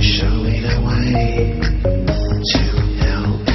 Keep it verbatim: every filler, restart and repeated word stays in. Show me the way to help.